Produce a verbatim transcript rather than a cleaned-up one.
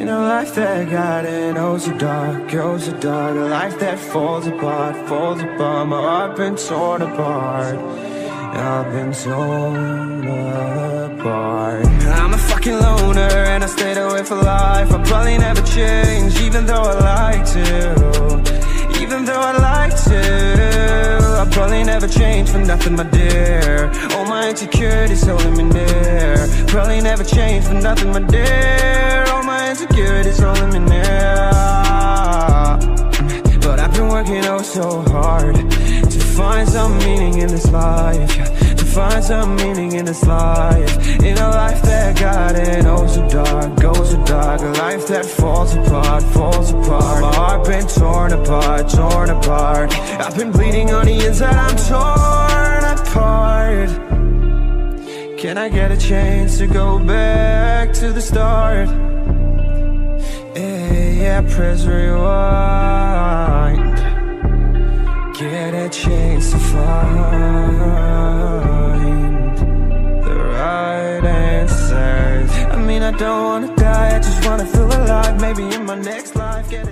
In a life that got it, oh so dark, oh so dark. A life that falls apart, falls apart. My heart been torn apart, I've been torn apart. I'm a fucking loner and I stayed away for life. I probably never change, even though I like to. Even though I like to I probably never change for nothing, my dear. All my insecurities holding me near. Probably never change for nothing, my dear. All my insecurities holding me near. But I've been working oh so hard to find some meaning in this life. To find some meaning in this life. In a life that got it oh so dark, oh so dark. A life that falls apart, falls apart. My heart been torn apart, torn apart. I've been bleeding on the inside, I'm torn apart. Can I get a chance to go back to the start? Hey, yeah, press rewind. Get a chance to find the right answers. I mean, I don't wanna die, I just wanna feel alive. Maybe in my next life, get a